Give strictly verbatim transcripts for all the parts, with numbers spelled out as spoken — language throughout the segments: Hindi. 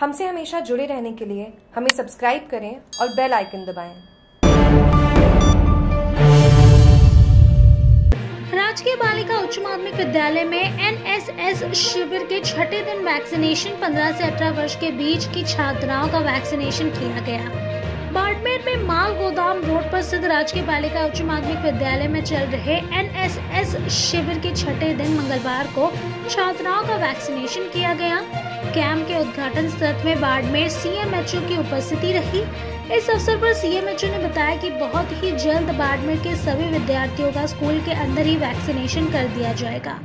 हमसे हमेशा जुड़े रहने के लिए हमें सब्सक्राइब करें और बेल आइकन दबाएं। राजकीय बालिका उच्च माध्यमिक विद्यालय में एन एस एस शिविर के छठे दिन वैक्सीनेशन पंद्रह से अठारह वर्ष के बीच की छात्राओं का वैक्सीनेशन किया गया। बाड़मेर में माल गोदाम रोड पर स्थित राजकीय बालिका उच्च माध्यमिक विद्यालय में चल रहे एन एस एस शिविर के छठे दिन मंगलवार को छात्राओं का वैक्सीनेशन किया गया। कैंप के उद्घाटन सत्र में Barmer C M H O की उपस्थिति रही। इस अवसर पर सी एम एच ओ ने बताया कि बहुत ही जल्द बाड़मेर के सभी विद्यार्थियों का स्कूल के अंदर ही वैक्सीनेशन कर दिया जाएगा।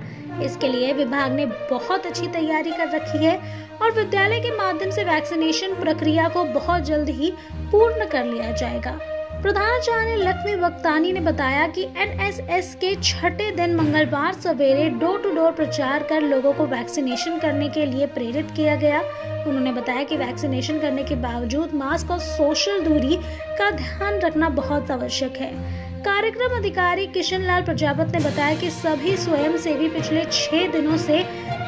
इसके लिए विभाग ने बहुत अच्छी तैयारी कर रखी है और विद्यालय के माध्यम से वैक्सीनेशन प्रक्रिया को बहुत जल्द ही पूर्ण कर लिया जाएगा। प्रधानाचार्य लख्मी बख्तानी ने बताया कि एन एस एस के छठे दिन मंगलवार सवेरे डोर टू डोर प्रचार कर लोगों को वैक्सीनेशन करने के लिए प्रेरित किया गया। उन्होंने बताया कि वैक्सीनेशन करने के बावजूद मास्क और सोशल दूरी का ध्यान रखना बहुत आवश्यक है। कार्यक्रम अधिकारी किशनलाल प्रजापत ने बताया कि सभी स्वयंसेवी पिछले छह दिनों से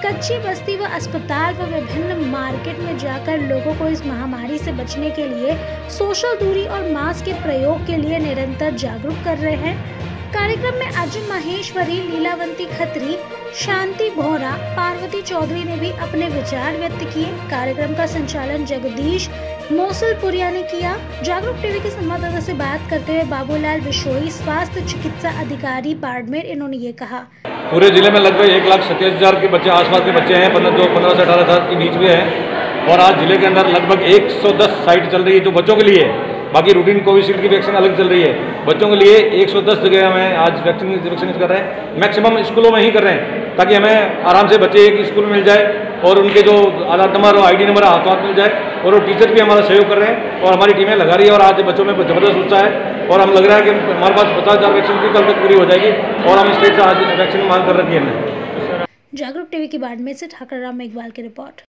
कच्ची बस्ती व अस्पताल व विभिन्न मार्केट में जाकर लोगों को इस महामारी से बचने के लिए सोशल दूरी और मास्क के प्रयोग के लिए निरंतर जागरूक कर रहे हैं। कार्यक्रम में अर्जुन महेश्वरी, लीलावंती खत्री, शांति बोहरा, पार्वती चौधरी ने भी अपने विचार व्यक्त किए। कार्यक्रम का संचालन जगदीश मोसलपुरिया ने किया। जागरूक टीवी के संवाददाता से बात करते हुए बाबूलाल विश्नोई, स्वास्थ्य चिकित्सा अधिकारी बाड़मेर, इन्होंने ये कहा। पूरे जिले में लगभग एक लाख सत्ताईस हजार के बच्चे आसपास के बच्चे हैं जो पंद्रह से अठारह साल के बीच में हैं और आज जिले के अंदर लगभग एक सौ दस साइट चल रही है जो बच्चों के लिए। बाकी रूटीन कोविशील्ड की वैक्सीन अलग चल रही है। बच्चों के लिए एक सौ दस जगह हमें आज वैक्सीन वैक्सीन कर रहे हैं। मैक्सिमम स्कूलों में ही कर रहे हैं ताकि हमें आराम से बच्चे एक स्कूल में मिल जाए और उनके जो आधार नंबर और आईडी नंबर हाथों हाथ मिल जाए और वो टीचर भी हमारा सहयोग कर रहे हैं और हमारी टीमें लगा रही है और आज बच्चों में जबरदस्त उत्साह है और हम लग रहा है कि हमारे पास पचास हज़ार वैक्सीन की कल तक पूरी हो जाएगी और हम स्टेट से आज वैक्सीन मांग कर रखी है। जागरूक टीवी की बाड़मेर से ठाकराराम मेघवाल की रिपोर्ट।